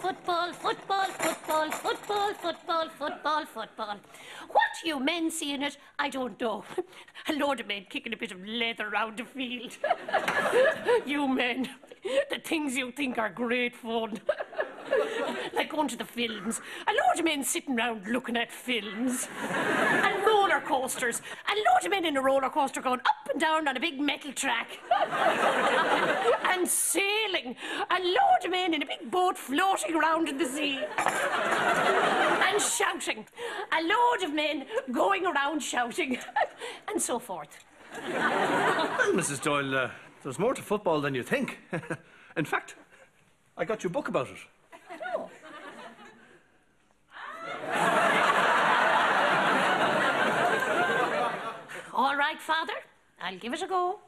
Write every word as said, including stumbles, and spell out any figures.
football, football, football, football, football, football, football. What you men see in it, I don't know. A load of men kicking a bit of leather round the field. You men, the things you think are great fun. Like going to the films. A load of men sitting round looking at films. And roller coasters. A load of men in a roller coaster going up and down on a big metal track. And sailing. A load of men in a big boat floating around in the sea. And shouting. A load of men going around shouting. And so forth. Well, Missus Doyle, uh, there's more to football than you think. In fact, I got your book about it. Oh. All right, Father, I'll give it a go.